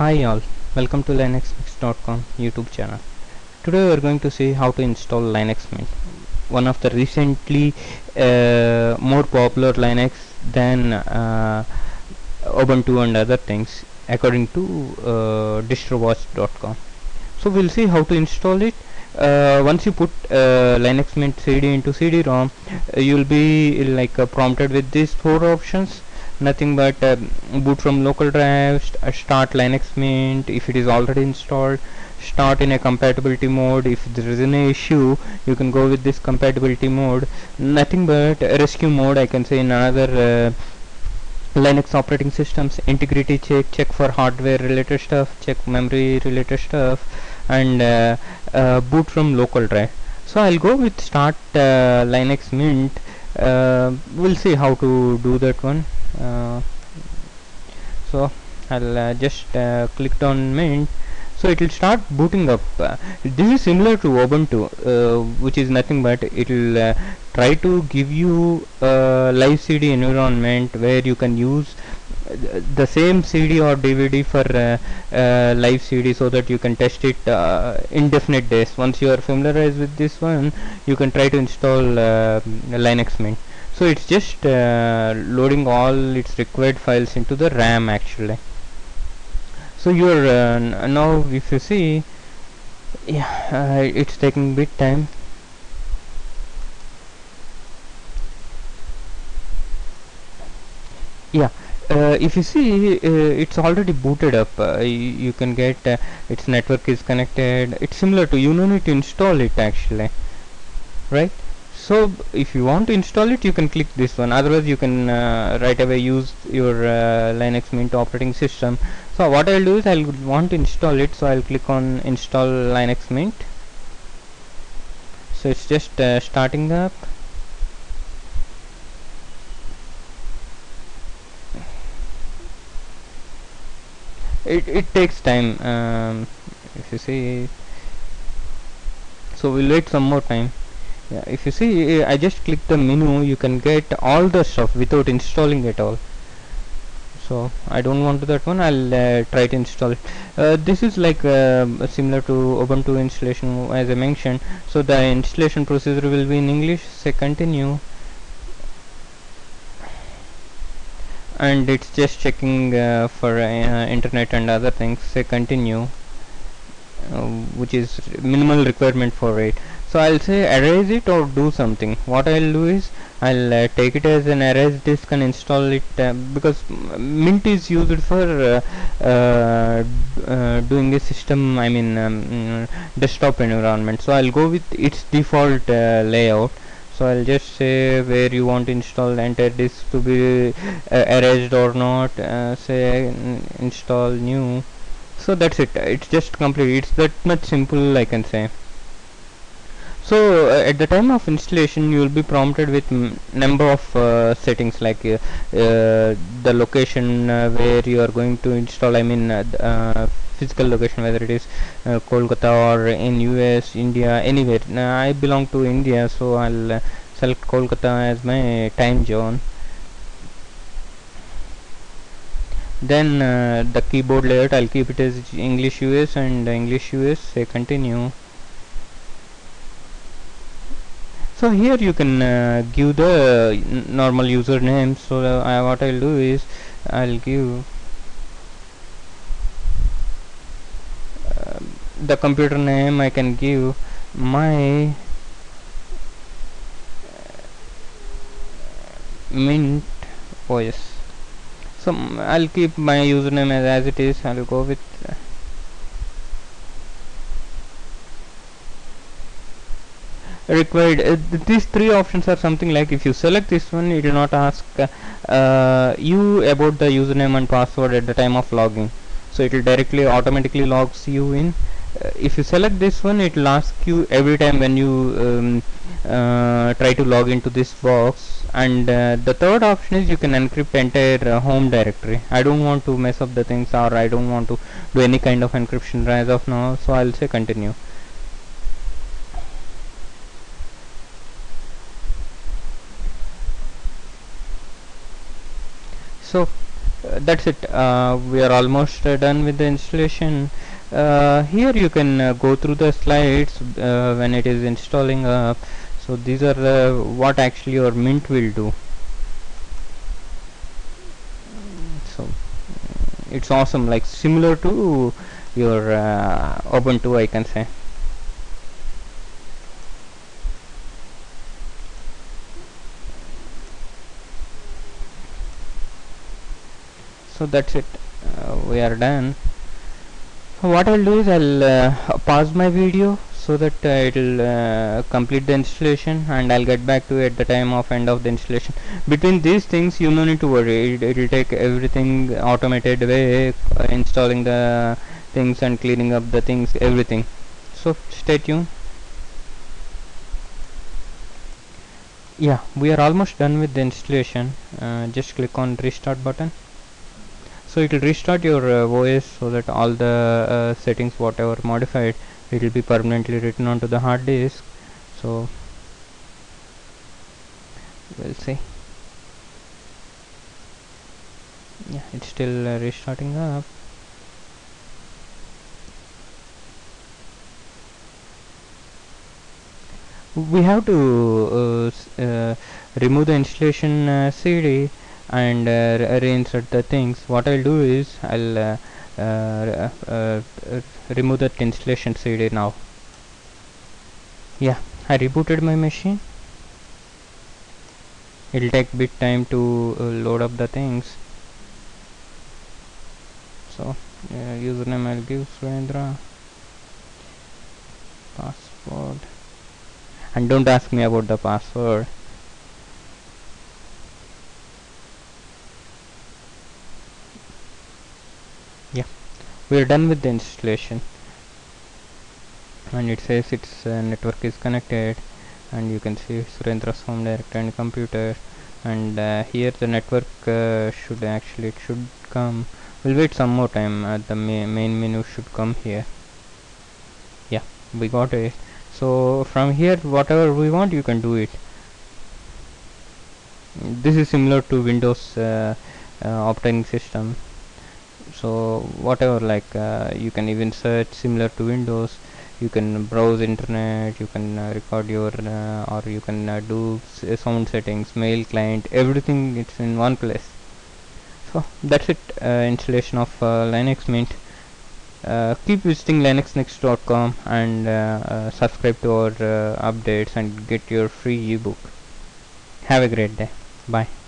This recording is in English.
Hi all, welcome to linuxmix.com YouTube channel. Today we are going to see how to install Linux Mint, one of the recently more popular Linux than Ubuntu and other things, according to distrowatch.com. So we'll see how to install it. Once you put Linux Mint CD into CD-ROM, you'll be like prompted with these four options. Nothing but boot from local drives, start Linux Mint if it is already installed, start in a compatibility mode. If there is an issue, you can go with this compatibility mode. Nothing but rescue mode, I can say, in another Linux operating systems. Integrity check, check for hardware related stuff, check memory related stuff, and boot from local drive. So I'll go with start Linux Mint. We'll see how to do that one. So I'll just clicked on Mint, so it will start booting up. This is similar to Ubuntu, which is nothing but it will try to give you a live CD environment where you can use the same CD or DVD for live CD, so that you can test it indefinite days. Once you are familiarized with this one, you can try to install Linux Mint. So it's just loading all its required files into the RAM actually. So you're now, if you see, yeah, it's taking bit time. Yeah. If you see, it's already booted up. You can get its network is connected. It's similar to, you don't need to install it actually, right? So if you want to install it, you can click this one. Otherwise you can right away use your Linux Mint operating system. So what I'll do is, I'll want to install it, so I'll click on install Linux Mint. So it's just starting up. It takes time, if you see. So we'll wait some more time. Yeah, if you see, I just click the menu, you can get all the stuff without installing it all. So I don't want to that one. I'll try to install it. This is like similar to Ubuntu installation, as I mentioned. So the installation procedure will be in English. Say continue. And it's just checking for internet and other things. Say continue, which is minimal requirement for it. So I'll say erase it or do something. What I'll do is, I'll take it as an erased disk and install it, because Mint is used for doing a system, I mean desktop environment. So I'll go with its default layout. So I'll just say where you want to install the entire disk to be erased or not. Say install new. So that's it. It's just complete. It's that much simple, I can say. So at the time of installation, you will be prompted with number of settings, like the location where you are going to install. I mean physical location, whether it is Kolkata or in US, India, anywhere. Now I belong to India, so I'll select Kolkata as my time zone. Then the keyboard layout, I'll keep it as English US and English US. Say continue. So here you can give the normal username. So what I'll do is, I'll give the computer name. I can give my Mint OS. So I'll keep my username as it is. I'll go with required. These three options are something like, if you select this one, it will not ask you about the username and password at the time of logging. So it will directly automatically logs you in. If you select this one, it will ask you every time when you try to log into this box. And the third option is, you can encrypt entire home directory. I don't want to mess up the things, or I don't want to do any kind of encryption as of now. So I'll say continue. So that's it. We are almost done with the installation. Here you can go through the slides when it is installing up. So these are what actually your Mint will do. So it's awesome, like similar to your Ubuntu, I can say. So that's it. We are done. What I'll do is I'll pause my video so that it'll complete the installation, and I'll get back to you at the time of end of the installation. Between these things you no need to worry, it'll take everything automated way, installing the things and cleaning up the things, everything. So stay tuned. Yeah, we are almost done with the installation. Just click on restart button. So it will restart your OS so that all the settings whatever modified, it will be permanently written onto the hard disk. So we'll see. Yeah, it's still restarting up. We have to remove the installation CD and reinsert the things. What I'll do is I'll remove that installation CD now. Yeah, I rebooted my machine. It'll take bit time to load up the things. So username I'll give Surendra, password, and don't ask me about the password. Yeah, we are done with the installation, and it says its network is connected, and you can see Surendra's home directory and computer, and here the network should come. We'll wait some more time. The main menu should come here. Yeah, we got it. So from here whatever we want you can do it. This is similar to Windows operating system. So whatever, like you can even search similar to Windows, you can browse internet, you can record your or you can do sound settings, mail, client, everything. It's in one place. So that's it. Installation of Linux Mint. Keep visiting linuxnext.com and subscribe to our updates and get your free ebook. Have a great day. Bye.